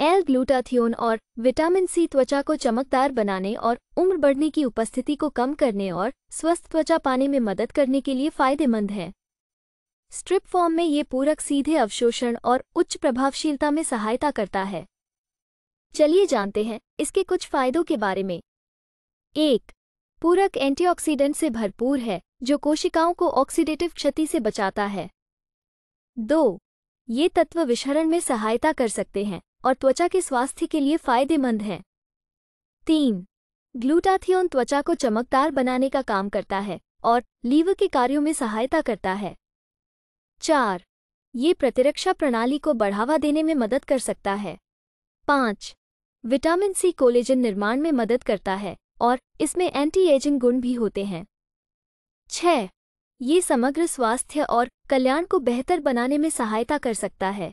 L glutathione और vitamin C त्वचा को चमकदार बनाने और उम्र बढ़ने की उपस्थिति को कम करने और स्वस्थ त्वचा पाने में मदद करने के लिए फायदेमंद है। स्ट्रिप फॉर्म में ये पूरक सीधे अवशोषण और उच्च प्रभावशीलता में सहायता करता है। चलिए जानते हैं इसके कुछ फायदों के बारे में। 1. पूरक एंटीऑक्सीडेंट से भरपूर है जो कोशिकाओं को ऑक्सीडेटिव क्षति से बचाता है। 2. ये तत्व विषहरण में सहायता कर सकते हैं और त्वचा के स्वास्थ्य के लिए फायदेमंद है। 3. ग्लूटाथियोन त्वचा को चमकदार बनाने का काम करता है और लीवर के कार्यों में सहायता करता है। 4. ये प्रतिरक्षा प्रणाली को बढ़ावा देने में मदद कर सकता है। 5. विटामिन सी कोलेजन निर्माण में मदद करता है और इसमें एंटी एजिंग गुण भी होते हैं। 6. ये समग्र स्वास्थ्य और कल्याण को बेहतर बनाने में सहायता कर सकता है।